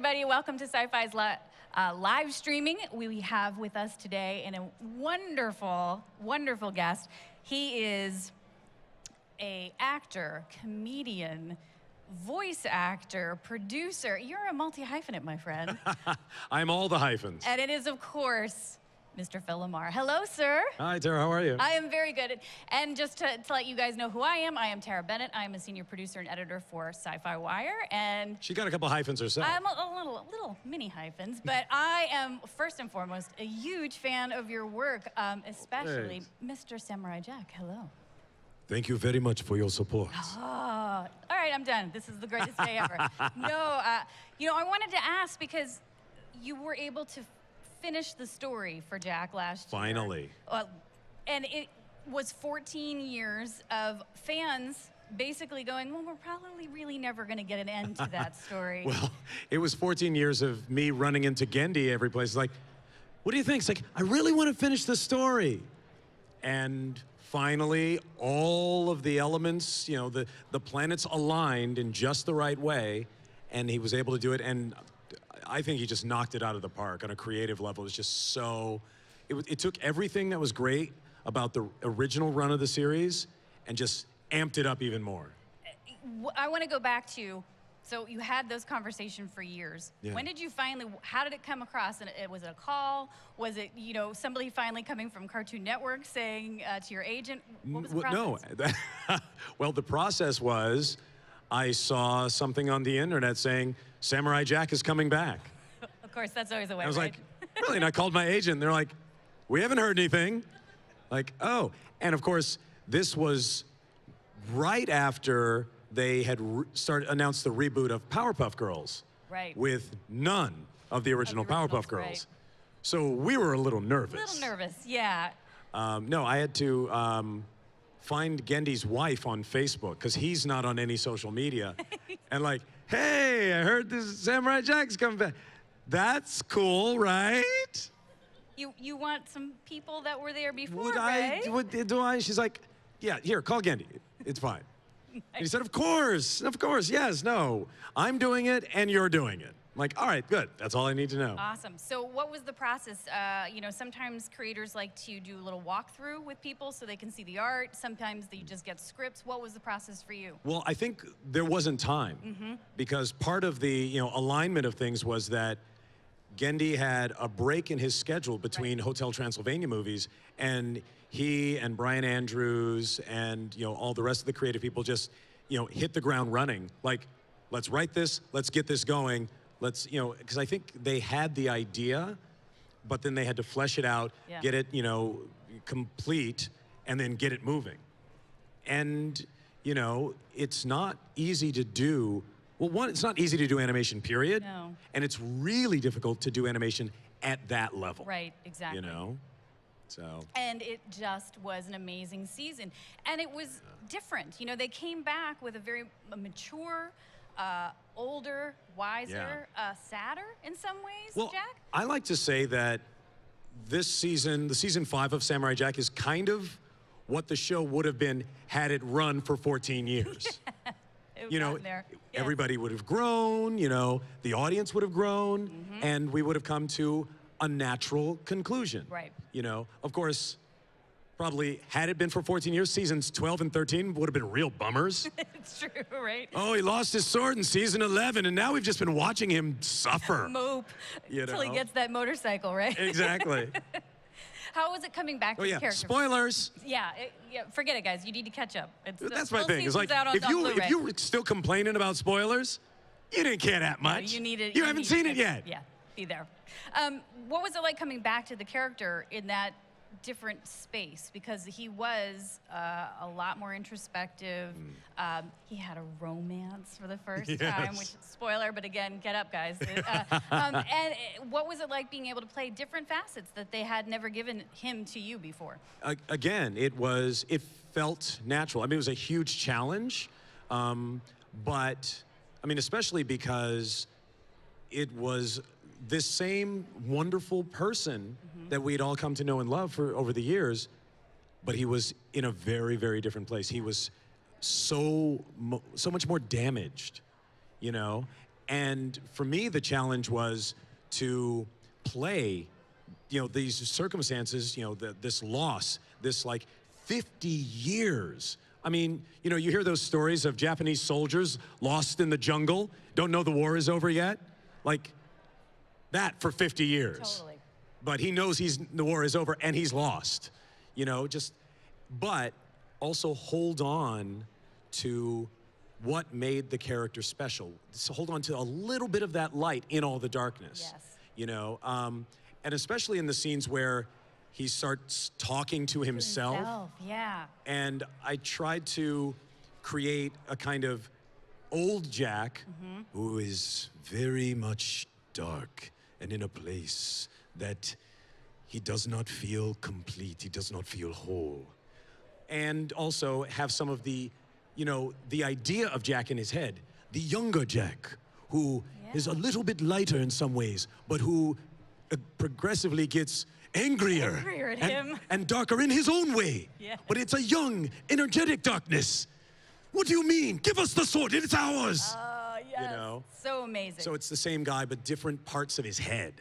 everybody. Welcome to SYFY's live streaming. We have with us today a wonderful, wonderful guest. He is an actor, comedian, voice actor, producer. You're a multi-hyphenate, my friend. I'm all the hyphens. And it is, of course, Mr. Phil LaMarr. Hello, sir. Hi, Tara. How are you? I am very good. And just to let you guys know who I am Tara Bennett. I am a senior producer and editor for SYFY WIRE. And she got a couple hyphens herself. I'm a little mini hyphens, but I am, first and foremost, a huge fan of your work, especially Mr. Samurai Jack. Hello. Thank you very much for your support. Oh, all right, I'm done. This is the greatest day ever. No, you know, I wanted to ask because you were able to finish the story for Jack last year. Finally. And it was 14 years of fans basically going, well, we're probably really never going to get an end to that story. Well, it was 14 years of me running into Genndy every place. Like, what do you think? It's like, I really want to finish the story. And finally, all of the elements, you know, the planets aligned in just the right way, and he was able to do it. And I think he just knocked it out of the park on a creative level. It was just so, it took everything that was great about the original run of the series and just amped it up even more. I want to go back to, so you had those conversations for years. Yeah. When did you finally, how did it come across? And was it a call? Was it, you know, somebody finally coming from Cartoon Network saying to your agent? What was the process? No. Well, the process was, I saw something on the internet saying, Samurai Jack is coming back. Of course, that's always a way, I was like, really? And I called my agent, and they're like, we haven't heard anything. Like, oh. And of course, this was right after they had announced the reboot of Powerpuff Girls. Right. With none of the original Powerpuff Girls. Right. So we were a little nervous. A little nervous, yeah. No, I had to find Genndy's wife on Facebook, because he's not on any social media. And like, hey, I heard this Samurai Jack's coming back. That's cool, right? You want some people that were there before, right? She's like, yeah, here, call Genndy. It's fine. Nice. And he said, of course, yes, no. I'm doing it, and you're doing it. I'm like, all right, good. That's all I need to know. Awesome. So what was the process? You know, sometimes creators like to do a little walkthrough with people so they can see the art. Sometimes they just get scripts. What was the process for you? Well, I think there wasn't time because part of the alignment of things was that Genndy had a break in his schedule between Hotel Transylvania movies, and he and Brian Andrews and all the rest of the creative people just hit the ground running. Like, let's write this. Let's get this going. Let's, because I think they had the idea, but then they had to flesh it out, get it, complete, and then get it moving. And, it's not easy to do. Well, one, it's not easy to do animation, period. No. And it's really difficult to do animation at that level. Right, exactly. So. And it just was an amazing season. And it was different. They came back with a very mature, older, wiser, sadder in some ways, well, Jack? I like to say that this season, the season 5 of Samurai Jack, is kind of what the show would have been had it run for 14 years. Everybody would have grown, the audience would have grown, and we would have come to a natural conclusion. Right. Of course, probably, had it been for 14 years, seasons 12 and 13 would have been real bummers. It's true, right? Oh, he lost his sword in season 11, and now we've just been watching him suffer. Mope, until he gets that motorcycle, right? Exactly. How was it coming back to the character? Spoilers. Yeah, forget it, guys. You need to catch up. That's my thing. It's like, if you were still complaining about spoilers, you didn't care that much. No, you haven't seen it yet. Yeah, be there. What was it like coming back to the character in that different space, because he was a lot more introspective. He had a romance for the first time, which, spoiler, but again, get up, guys. And what was it like being able to play different facets that they had never given him to you before? Again, it felt natural. I mean, it was a huge challenge, but I mean, especially because it was this same wonderful person that we'd all come to know and love for over the years, but he was in a very, very different place. He was so much more damaged, And for me, the challenge was to play, you know, these circumstances, you know, this loss, this like 50 years. I mean, you know, you hear those stories of Japanese soldiers lost in the jungle, don't know the war is over yet. Like that for 50 years. Totally. But he knows the war is over and he's lost, you know, just, but also hold on to what made the character special. So hold on to a little bit of that light in all the darkness, yes. You know? And especially in the scenes where he starts talking to himself. Yeah. And I tried to create a kind of old Jack who is very much dark and in a place that he does not feel complete, he does not feel whole. And also have some of the, you know, the idea of Jack in his head, the younger Jack, who is a little bit lighter in some ways, but who progressively gets angrier at him. And darker in his own way. Yeah. But it's a young, energetic darkness. What do you mean? Give us the sword, it's ours. Yes. You know? So amazing. So it's the same guy, but different parts of his head.